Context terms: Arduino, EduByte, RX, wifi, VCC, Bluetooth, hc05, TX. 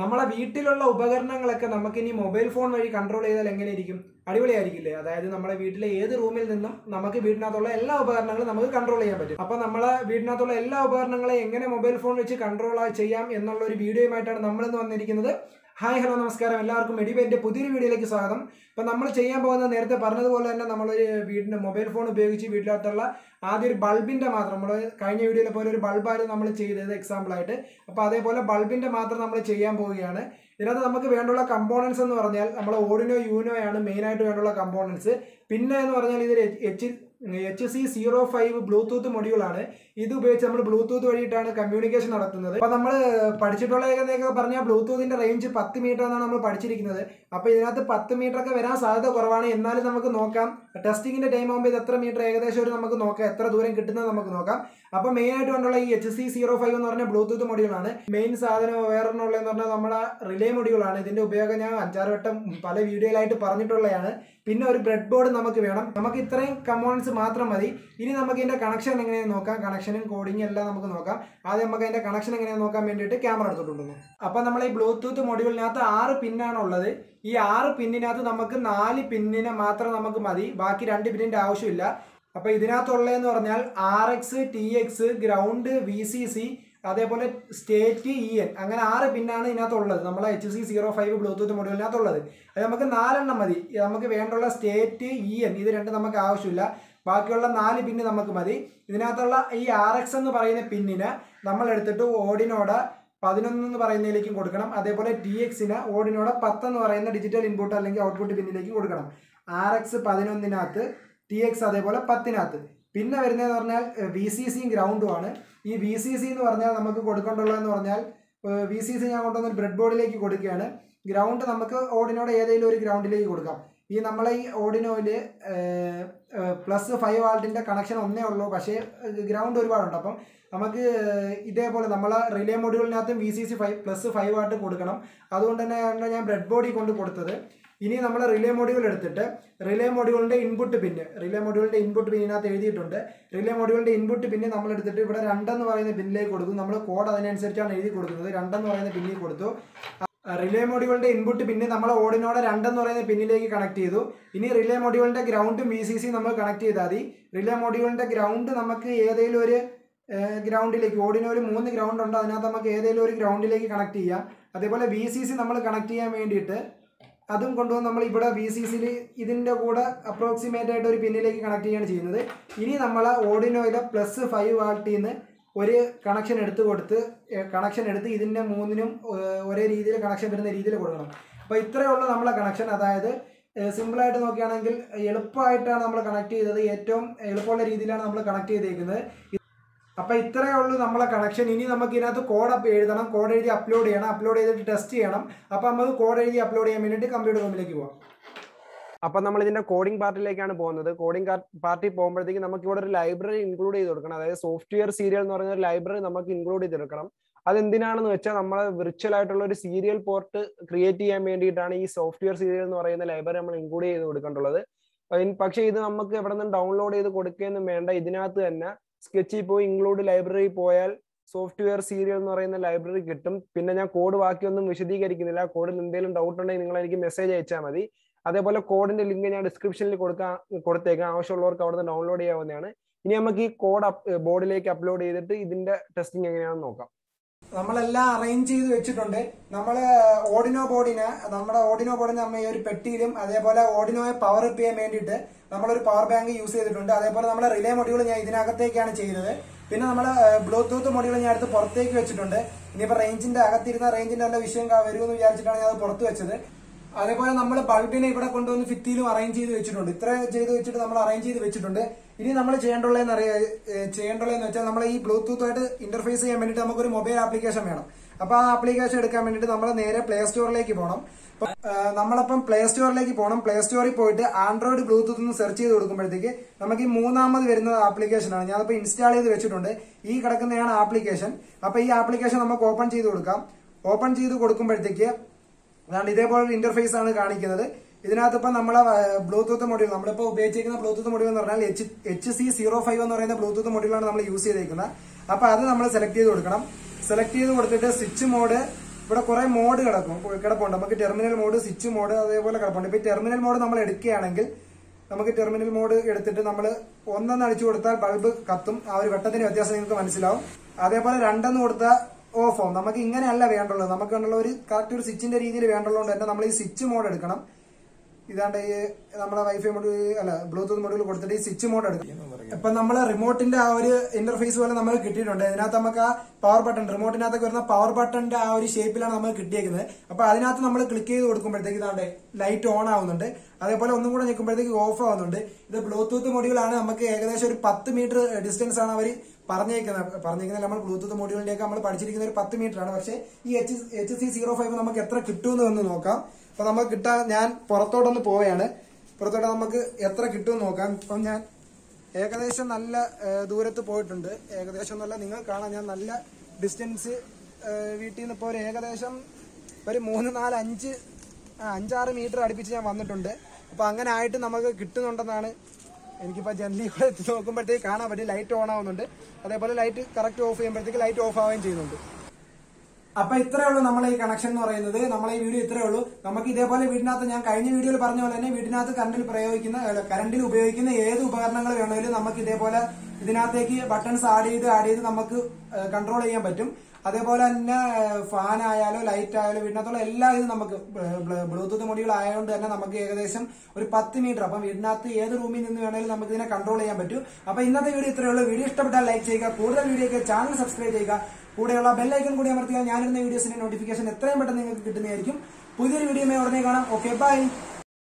നമ്മളെ വീട്ടിലുള്ള ഉപകരണങ്ങളൊക്കെ നമുക്ക് ഇനി മൊബൈൽ ഫോൺ വഴി കൺട്രോൾ ചെയ്താൽ എങ്ങനെ ഇരിക്കും? അടിപൊളിയായിരിക്കില്ലേ? അതായത് നമ്മുടെ വീട്ടിലെ ഏത് റൂമിൽ നിന്നും നമുക്ക് വീടിനകത്തുള്ള എല്ലാ ഉപകരണങ്ങളും നമുക്ക് കൺട്രോൾ ചെയ്യാൻ പറ്റും. അപ്പോൾ നമ്മളെ വീടിനകത്തുള്ള എല്ലാ ഉപകരണങ്ങളെ എങ്ങനെ മൊബൈൽ ഫോൺ വെച്ച് കൺട്രോൾ ചെയ്യാം എന്നുള്ള ഒരു വീഡിയോയുമായിട്ടാണ് നമ്മളിന്ന് വന്നിരിക്കുന്നത്. ഹായ്, ഹലോ, നമസ്കാരം. എല്ലാവർക്കും എഡിബേൻ്റെ പുതിയൊരു വീഡിയോയിലേക്ക് സ്വാഗതം. അപ്പോൾ നമ്മൾ ചെയ്യാൻ പോകുന്നത് നേരത്തെ പറഞ്ഞതുപോലെ തന്നെ നമ്മളൊരു വീടിൻ്റെ മൊബൈൽ ഫോൺ ഉപയോഗിച്ച് വീട്ടിലകത്തുള്ള ആദ്യം ഒരു ബൾബിൻ്റെ മാത്രം, നമ്മൾ കഴിഞ്ഞ വീഡിയോയിലെ പോലെ ഒരു ബൾബായിരുന്നു നമ്മൾ ചെയ്തത് എക്സാമ്പിളായിട്ട്. അപ്പോൾ അതേപോലെ ബൾബിൻ്റെ മാത്രം നമ്മൾ ചെയ്യാൻ പോവുകയാണ്. ഇതിനകത്ത് നമുക്ക് വേണ്ടുള്ള കമ്പോണൻസ് എന്ന് പറഞ്ഞാൽ നമ്മളെ ഓർഡിനോ യൂനോയാണ് മെയിനായിട്ട് വേണ്ടുള്ള കമ്പോണൻസ്. പിന്നെ എന്ന് പറഞ്ഞാൽ ഇതിൽ HC05 ബ്ലൂടൂത്ത് മൊഡ്യൂളാണ്. ഇത് ഉപയോഗിച്ച് നമ്മൾ ബ്ലൂടൂത്ത് വഴിയിട്ടാണ് കമ്മ്യൂണിക്കേഷൻ നടത്തുന്നത്. അപ്പോൾ നമ്മൾ പഠിച്ചിട്ടുള്ള ഏകദേശം പറഞ്ഞാൽ ബ്ലൂടൂത്തിൻ്റെ റേഞ്ച് 10 മീറ്റർ എന്നാണ് നമ്മൾ പഠിച്ചിരിക്കുന്നത്. അപ്പോൾ ഇതിനകത്ത് 10 മീറ്ററൊക്കെ വരാൻ സാധ്യത കുറവാണ്. എന്നാലും നമുക്ക് നോക്കാം. ടെസ്റ്റിങ്ങിൻ്റെ ടൈം ആകുമ്പോൾ ഇത് എത്ര മീറ്റർ ഏകദേശം ഒരു നമുക്ക് നോക്കാം, എത്ര ദൂരം കിട്ടുന്നത് നമുക്ക് നോക്കാം. അപ്പോൾ മെയിനായിട്ട് കൊണ്ടുള്ള ഈ HC05 എന്ന് പറഞ്ഞാൽ ബ്ലൂടൂത്ത് മൊഡ്യൂളാണ്. മെയിൻ സാധനം വേറൊന്നുള്ളതെന്ന് പറഞ്ഞാൽ നമ്മുടെ റിലേ മൊഡ്യൂളാണ്. ഇതിൻ്റെ ഉപയോഗം ഞാൻ 5-6 വട്ടം പല വീഡിയോയിലായിട്ട് പറഞ്ഞിട്ടുള്ളതാണ്. പിന്നെ ഒരു ബ്രെഡ് ബോർഡ് നമുക്ക് വേണം. നമുക്ക് ഇത്രയും കമ്പോണൻസ് മാത്രം മതി. ഇനി നമുക്ക് ഇതിൻ്റെ കണക്ഷൻ എങ്ങനെയാണ് നോക്കാം. കണക്ഷനും കോഡിങ്ങും എല്ലാം നമുക്ക് നോക്കാം. ആദ്യം നമുക്ക് അതിൻ്റെ കണക്ഷൻ എങ്ങനെയാണ് നോക്കാൻ വേണ്ടിയിട്ട് ക്യാമറ എടുത്തിട്ടുണ്ടെന്ന്. അപ്പോൾ നമ്മൾ ഈ ബ്ലൂടൂത്ത് മൊഡ്യൂളിനകത്ത് 6 പിന്നാണുള്ളത്. ഈ 6 പിന്നിനകത്ത് നമുക്ക് 4 പിന്നിനെ മാത്രം നമുക്ക് മതി. ബാക്കി 2 പിന്നിൻ്റെ ആവശ്യമില്ല. അപ്പോൾ ഇതിനകത്തുള്ളതെന്ന് പറഞ്ഞാൽ RX, TX, ഗ്രൗണ്ട്, VCC, അതേപോലെ സ്റ്റേറ്റ്, EN, അങ്ങനെ 6 പിന്നാണ് ഇതിനകത്തുള്ളത്. നമ്മളെ HC05 ബ്ലൂടൂത്ത് മൊഡ്യൂളിനകത്തുള്ളത്. അത് നമുക്ക് 4 എണ്ണം മതി. നമുക്ക് വേണ്ടുള്ള സ്റ്റേറ്റ്, EN ഇത് രണ്ടും നമുക്ക് ആവശ്യമില്ല. ബാക്കിയുള്ള 4 പിന്ന് നമുക്ക് മതി. ഇതിനകത്തുള്ള ഈ RX എന്ന് പറയുന്ന പിന്നിന് നമ്മൾ എടുത്തിട്ട് ഓർഡിനോടെ 11 എന്ന് പറയുന്നതിലേക്കും കൊടുക്കണം. അതേപോലെ TXന് ഓർഡിനോടെ 10 എന്ന് പറയുന്ന ഡിജിറ്റൽ ഇൻപുട്ട് അല്ലെങ്കിൽ ഔട്ട്പുട്ട് പിന്നിലേക്കും കൊടുക്കണം. RX 11-നകത്ത്, TX അതേപോലെ 10-നകത്ത്. പിന്നെ വരുന്നതെന്ന് പറഞ്ഞാൽ VCCയും ഗ്രൗണ്ടുമാണ്. ഈ VCC എന്ന് പറഞ്ഞാൽ നമുക്ക് കൊടുക്കേണ്ടുള്ളതെന്ന് പറഞ്ഞാൽ VCC ഞാൻ കൊണ്ടുവന്ന ബ്രെഡ് ബോർഡിലേക്ക് കൊടുക്കുകയാണ്. ഗ്രൗണ്ട് നമുക്ക് ഓർഡിനോടെ ഏതെങ്കിലും ഒരു ഗ്രൗണ്ടിലേക്ക് കൊടുക്കാം. ഈ നമ്മളെ ഈ ഓർഡിനോയിൽ +5 വാൾട്ടിൻ്റെ കണക്ഷൻ ഒന്നേ ഉള്ളൂ. പക്ഷേ ഗ്രൗണ്ട് ഒരുപാടുണ്ട്. അപ്പം നമുക്ക് ഇതേപോലെ നമ്മളെ റിലേ മൊഡ്യൂളിനകത്തും VCC +5 വാട്ട് കൊടുക്കണം. അതുകൊണ്ട് തന്നെയാണ് ഞാൻ ബ്രെഡ് ബോർഡിൽ കൊണ്ട് കൊടുത്തത്. ഇനി നമ്മൾ റിലേ മൊഡ്യൂൾ എടുത്തിട്ട് റിലേ മൊഡ്യൂളിൻ്റെ ഇൻപുട്ട് പിന്ന്, റിലേ മൊഡ്യൂളിൻ്റെ ഇൻപുട്ട് പിന്നിനകത്ത് എഴുതിയിട്ടുണ്ട്. റിലേ മൊഡ്യൂളിൻ്റെ ഇൻപുട്ട് പിന്ന് നമ്മൾ എടുത്തിട്ട് ഇവിടെ 2 എന്ന് പറയുന്ന പിന്നിലേക്ക് കൊടുക്കും. നമ്മൾ കോഡ് അതിനനുസരിച്ചാണ് എഴുതി കൊടുക്കുന്നത്. 2 എന്ന് പറയുന്ന പിന്നിൽ കൊടുത്തു. റിലേ മൊഡ്യൂളിൻ്റെ ഇൻപുട്ട് പിന്ന് നമ്മൾ ഓടിനോടെ 2 എന്ന് പറയുന്ന പിന്നിലേക്ക് കണക്ട് ചെയ്തു. ഇനി റിലേ മൊഡ്യൂളിൻ്റെ ഗ്രൗണ്ടും VCC നമ്മൾ കണക്ട് ചെയ്താൽ മതി. റിലേ മൊഡ്യൂളിൻ്റെ ഗ്രൗണ്ട് നമുക്ക് ഏതെങ്കിലും ഒരു ഗ്രൗണ്ടിലേക്ക്, ഓടിനൊരു 3 ഗ്രൗണ്ട് ഉണ്ട്, അതിനകത്ത് നമുക്ക് ഏതെങ്കിലും ഒരു ഗ്രൗണ്ടിലേക്ക് കണക്ട് ചെയ്യാം. അതേപോലെ VCC നമ്മൾ കണക്ട് ചെയ്യാൻ വേണ്ടിയിട്ട് അതും കൊണ്ടുവന്ന് നമ്മൾ ഇവിടെ VCCയിൽ ഇതിൻ്റെ കൂടെ അപ്രോക്സിമേറ്റ് ആയിട്ട് ഒരു പിന്നിലേക്ക് കണക്ട് ചെയ്യുകയാണ് ചെയ്യുന്നത്. ഇനി നമ്മൾ ഓർഡിനോയിലെ +5 വാട്ടിൽ നിന്ന് ഒരു കണക്ഷൻ എടുത്ത് കൊടുത്ത് ഇതിൻ്റെ 3നും ഒരേ രീതിയിൽ കണക്ഷൻ വരുന്ന രീതിയിൽ കൊടുക്കണം. അപ്പോൾ ഇത്രയേ ഉള്ളൂ നമ്മളെ കണക്ഷൻ. അതായത് സിമ്പിളായിട്ട് നോക്കുകയാണെങ്കിൽ എളുപ്പമായിട്ടാണ് നമ്മൾ കണക്ട് ചെയ്തത്. ഏറ്റവും എളുപ്പമുള്ള രീതിയിലാണ് നമ്മൾ കണക്ട് ചെയ്തേക്കുന്നത്. അപ്പോൾ ഇത്രയേ ഉള്ളൂ നമ്മളെ കണക്ഷൻ. ഇനി നമുക്ക് ഇതിനകത്ത് കോഡ് എഴുതണം. കോഡ് എഴുതി അപ്ലോഡ് ചെയ്യണം. അപ്ലോഡ് ചെയ്തിട്ട് ടെസ്റ്റ് ചെയ്യണം. അപ്പോൾ നമുക്ക് കോഡ് എഴുതി അപ്ലോഡ് ചെയ്യാൻ വേണ്ടിയിട്ട് കമ്പ്യൂട്ടർ റൂമിലേക്ക് പോകാം. അപ്പോൾ നമ്മൾ ഇതിൻ്റെ കോഡിംഗ് പാർട്ടിലേക്കാണ് പോകുന്നത്. കോഡിംഗ് പാർട്ടി പോകുമ്പോഴത്തേക്ക് നമുക്ക് ഇവിടെ ഒരു ലൈബ്രറി ഇൻക്ലൂഡ് ചെയ്ത് കൊടുക്കണം. അതായത് സോഫ്റ്റ്വെയർ സീരിയൽ എന്ന് പറയുന്ന ഒരു ലൈബ്രറി നമുക്ക് ഇൻക്ലൂഡ് ചെയ്തെടുക്കണം. അതെന്തിനാണെന്ന് വെച്ചാൽ നമ്മൾ വിർച്വൽ ആയിട്ടുള്ള ഒരു സീരിയൽ പോർട്ട് ക്രിയേറ്റ് ചെയ്യാൻ വേണ്ടിയിട്ടാണ് ഈ സോഫ്റ്റ്വെയർ സീരിയൽ എന്ന് പറയുന്ന ലൈബ്രറി നമ്മൾ ഇൻക്ലൂഡ് ചെയ്ത് കൊടുക്കേണ്ടത്. പക്ഷേ ഇത് നമുക്ക് എവിടെ നിന്ന് ഡൗൺലോഡ് ചെയ്ത് കൊടുക്കുകയൊന്നും വേണ്ട. ഇതിനകത്ത് തന്നെ സ്കെച്ചിൽ പോയി ഇൻക്ലൂഡ് ലൈബ്രറി പോയാൽ സോഫ്റ്റ്വെയർ സീരിയൽ എന്ന് പറയുന്ന ലൈബ്രറി കിട്ടും. പിന്നെ ഞാൻ കോഡ് ബാക്കിയൊന്നും വിശദീകരിക്കുന്നില്ല. കോഡിൽ എന്തെങ്കിലും ഡൗട്ട് ഉണ്ടെങ്കിൽ നിങ്ങൾ എനിക്ക് മെസ്സേജ് അയച്ചാൽ മതി. അതേപോലെ കോഡിന്റെ ലിങ്ക് ഞാൻ ഡിസ്ക്രിപ്ഷനിൽ കൊടുത്തേക്കാം. ആവശ്യമുള്ളവർക്ക് അവിടെ നിന്ന് ഡൗൺലോഡ് ചെയ്യാവുന്നതാണ്. ഇനി നമുക്ക് ഈ കോഡ് ബോർഡിലേക്ക് അപ്ലോഡ് ചെയ്തിട്ട് ഇതിന്റെ ടെസ്റ്റിംഗ് എങ്ങനെയാണെന്ന് നോക്കാം. നമ്മളെല്ലാം അറേഞ്ച് ചെയ്ത് വെച്ചിട്ടുണ്ട്. നമ്മൾ നമ്മുടെ ഓർഡിനോ ബോർഡിനെ നമ്മൾ ഈ ഒരു പെട്ടിയിലും അതേപോലെ ഓർഡിനോയെ പവർ അപ്പ് ചെയ്യാൻ വേണ്ടിയിട്ട് നമ്മളൊരു പവർ ബാങ്ക് യൂസ് ചെയ്തിട്ടുണ്ട്. അതേപോലെ നമ്മുടെ റിലേ മൊഡ്യൂൾ ഞാൻ ഇതിനകത്തേക്കാണ് ചെയ്തത്. പിന്നെ നമ്മൾ ബ്ലൂടൂത്ത് മൊഡ്യൂൾ ഞാൻ അടുത്ത് പുറത്തേക്ക് വെച്ചിട്ടുണ്ട്. ഇനിയിപ്പോൾ റേഞ്ചിന്റെ അകത്തിരുന്ന റേഞ്ചിന്റെ നല്ല വിഷയം വരുമെന്ന് വിചാരിച്ചിട്ടാണ് ഞാൻ അത് പുറത്ത് വെച്ചത്. അതേപോലെ നമ്മൾ ബൾബിനെ ഇവിടെ കൊണ്ടുവന്ന് ഫിത്തിയിലും അറേഞ്ച് ചെയ്ത് വെച്ചിട്ടുണ്ട്. ഇത്ര ചെയ്ത് വെച്ചിട്ട് നമ്മൾ അറേഞ്ച് ചെയ്ത് വെച്ചിട്ടുണ്ട്. ഇനി നമ്മൾ ചെയ്യേണ്ടുള്ളതെന്ന് വെച്ചാൽ നമ്മൾ ഈ ബ്ലൂടൂത്തായിട്ട് ഇന്റർഫേസ് ചെയ്യാൻ വേണ്ടിയിട്ട് നമുക്കൊരു മൊബൈൽ ആപ്ലിക്കേഷൻ വേണം. അപ്പോൾ ആ ആപ്ലിക്കേഷൻ എടുക്കാൻ വേണ്ടിയിട്ട് നമ്മൾ നേരെ പ്ലേ സ്റ്റോറിലേക്ക് പോകണം. നമ്മളപ്പം പ്ലേ സ്റ്റോറിലേക്ക് പോകണം. പ്ലേ സ്റ്റോറിൽ പോയിട്ട് ആൻഡ്രോയിഡ് ബ്ലൂടൂത്ത് എന്ന് സെർച്ച് ചെയ്ത് കൊടുക്കുമ്പോഴത്തേക്ക് നമുക്ക് ഈ 3ാമത് വരുന്ന ആപ്ലിക്കേഷനാണ്. ഞാനിപ്പോൾ ഇൻസ്റ്റാൾ ചെയ്ത് വെച്ചിട്ടുണ്ട്. ഈ കിടക്കുന്നതാണ് ആപ്ലിക്കേഷൻ. അപ്പോൾ ഈ ആപ്ലിക്കേഷൻ നമുക്ക് ഓപ്പൺ ചെയ്ത് കൊടുക്കാം. ഓപ്പൺ ചെയ്ത് കൊടുക്കുമ്പോഴത്തേക്ക് അതാണ് ഇതേപോലൊരു ഇന്റർഫേസ് ആണ് കാണിക്കുന്നത്. ഇതിനകത്ത് ഇപ്പം നമ്മളെ ബ്ലൂടൂത്ത് മൊഡ്യൂൾ, നമ്മളിപ്പോൾ ഉപയോഗിച്ചിരിക്കുന്ന ബ്ലൂടൂത്ത് മൊഡ്യൂൾ എന്ന് പറഞ്ഞാൽ HC05 എന്ന് പറയുന്ന ബ്ലൂടൂത്ത് മൊഡ്യൂളാണ് നമ്മൾ യൂസ് ചെയ്തേക്കുന്നത്. അപ്പോൾ അത് നമ്മൾ സെലക്ട് ചെയ്ത് കൊടുക്കണം. സെലക്ട് ചെയ്ത് കൊടുത്തിട്ട് സ്വിച്ച് മോഡ് ഇവിടെ കുറെ മോഡ് കിടപ്പുണ്ട്. നമുക്ക് ടെർമിനൽ മോഡ്, സ്വിച്ച് മോഡ്, അതേപോലെ കിടപ്പുണ്ട്. ഇപ്പൊ ടെർമിനൽ മോഡ് നമ്മൾ എടുക്കുകയാണെങ്കിൽ നമുക്ക് ടെർമിനൽ മോഡ് എടുത്തിട്ട് നമ്മൾ ഒന്നെന്ന് അടിച്ചു കൊടുത്താൽ ബൾബ് കത്തും, ആ ഒരു വെട്ടത്തിന്റെ വ്യത്യാസം നിങ്ങൾക്ക് മനസ്സിലാവും. അതേപോലെ രണ്ടെന്ന് കൊടുത്താൽ ഓഫ് ആവും. നമുക്ക് ഇങ്ങനെയല്ല വേണ്ടുള്ളത്, നമുക്ക് വേണ്ടുള്ള ഒരു കറക്റ്റ് ഒരു സ്വിച്ചിന്റെ രീതിയിൽ വേണ്ടുള്ളതുകൊണ്ട് തന്നെ നമ്മൾ ഈ സ്വിച്ച് മോഡ് എടുക്കണം. ഇതാണ്ട് ഈ നമ്മുടെ വൈഫൈ മൊഡ്യൂൾ അല്ല ബ്ലൂടൂത്ത് മൊഡ്യൂൾ കൊടുത്തിട്ട് ഈ സ്വിച്ച് മോഡ് എടുക്കണം. ഇപ്പൊ നമ്മള് റിമോട്ടിന്റെ ആ ഒരു ഇന്റർഫേസ് പോലെ നമുക്ക് കിട്ടിയിട്ടുണ്ട്. ഇതിനകത്ത് നമുക്ക് ആ പവർ ബട്ടൺ, റിമോട്ടിനകത്തൊക്കെ വരുന്ന പവർ ബട്ടന്റെ ആ ഒരു ഷേപ്പിലാണ് നമുക്ക് കിട്ടിയേക്കുന്നത്. അപ്പൊ അതിനകത്ത് നമ്മൾ ക്ലിക്ക് ചെയ്ത് കൊടുക്കുമ്പോഴത്തേക്ക് ഇതാണ്ട് ലൈറ്റ് ഓൺ ആവുന്നുണ്ട്. അതേപോലെ ഒന്നും കൂടെ ഞെക്കുമ്പോഴത്തേക്ക് ഓഫ് ആവുന്നുണ്ട്. ഇത് ബ്ലൂടൂത്ത് മൊഡ്യൂൾ ആണ്. നമുക്ക് ഏകദേശം ഒരു 10 മീറ്റർ ഡിസ്റ്റൻസ് ആണ് അവർ പറഞ്ഞേക്കുന്നത്. നമ്മൾ ബ്ലൂടൂത്ത് മൊഡ്യൂളിലേക്ക് നമ്മൾ പഠിച്ചിരിക്കുന്ന ഒരു 10 മീറ്റർ ആണ്. പക്ഷെ ഈ HC05 നമുക്ക് എത്ര കിട്ടുമെന്ന് നോക്കാം. അപ്പൊ നമുക്ക് കിട്ടാൻ ഞാൻ പുറത്തോട്ടൊന്ന് പോവുകയാണ്. പുറത്തോട്ട് നമുക്ക് എത്ര കിട്ടുമെന്ന് നോക്കാം. ഇപ്പം ഞാൻ ഏകദേശം നല്ല ദൂരത്ത് പോയിട്ടുണ്ട്. ഏകദേശം എന്നല്ല, നിങ്ങൾ കാണാം ഞാൻ നല്ല ഡിസ്റ്റൻസ് വീട്ടിൽ നിന്ന് ഇപ്പോൾ ഏകദേശം ഒരു 3, 4, 5, 6 മീറ്റർ അടുപ്പിച്ച് ഞാൻ വന്നിട്ടുണ്ട്. അപ്പോൾ അങ്ങനെ ആയിട്ട് നമുക്ക് കിട്ടുന്നുണ്ടെന്നാണ്. എനിക്കിപ്പോൾ ജനലിക്കൂടെ എത്തി നോക്കുമ്പോഴത്തേക്ക് കാണാൻ പറ്റും ലൈറ്റ് ഓൺ ആവുന്നുണ്ട്. അതേപോലെ ലൈറ്റ് കറക്റ്റ് ഓഫ് ചെയ്യുമ്പോഴത്തേക്ക് ലൈറ്റ് ഓഫ് ആവുകയും ചെയ്യുന്നുണ്ട്. അപ്പൊ ഇത്രയേ ഉള്ളൂ നമ്മളെ ഈ കണക്ഷൻ എന്ന് പറയുന്നത്. നമ്മളെ ഈ വീഡിയോ ഇത്രയേ ഉള്ളൂ. നമുക്ക് ഇതേപോലെ വീടിനകത്ത് ഞാൻ കഴിഞ്ഞ വീഡിയോയിൽ പറഞ്ഞ പോലെ തന്നെ വീടിനകത്ത് കറണ്ടിൽ ഉപയോഗിക്കുന്ന ഏത് ഉപകരണങ്ങൾ വേണമെങ്കിലും നമുക്ക് ഇതേപോലെ ഇതിനകത്തേക്ക് ബട്ടൺസ് ആഡ് ചെയ്ത് നമുക്ക് കൺട്രോൾ ചെയ്യാൻ പറ്റും. അതേപോലെ തന്നെ ഫാൻ ആയാലോ ലൈറ്റ് ആയാലോ വീടിനകത്തുള്ള എല്ലാ ഇതും നമുക്ക് ബ്ലൂടൂത്ത് മൊഡ്യൂൾ ആയതുകൊണ്ട് തന്നെ നമുക്ക് ഏകദേശം ഒരു 10 മീറ്റർ അപ്പം വീടിനകത്ത് ഏത് റൂമിൽ നിന്ന് വേണമെങ്കിലും നമുക്ക് ഇതിനെ കൺട്രോൾ ചെയ്യാൻ പറ്റും. അപ്പൊ ഇന്നത്തെ വീഡിയോ ഇത്രയേ ഉള്ളൂ. വീഡിയോ ഇഷ്ടപ്പെട്ടാൽ ലൈക്ക് ചെയ്യുക, കൂടുതൽ വീഡിയോയ്ക്ക് ചാനൽ സബ്സ്ക്രൈബ് ചെയ്യുക, കൂടെയുള്ള ബെല്ലൈക്കൺ കൂടി അമർത്തിയാൽ ഞാനിരുന്ന വീഡിയോസിന്റെ നോട്ടിഫിക്കേഷൻ എത്രയും പെട്ടെന്ന് നിങ്ങൾക്ക് കിട്ടുന്നതായിരിക്കും. പുതിയൊരു വീഡിയോ ഉടനെ കാണാം. Okay, by.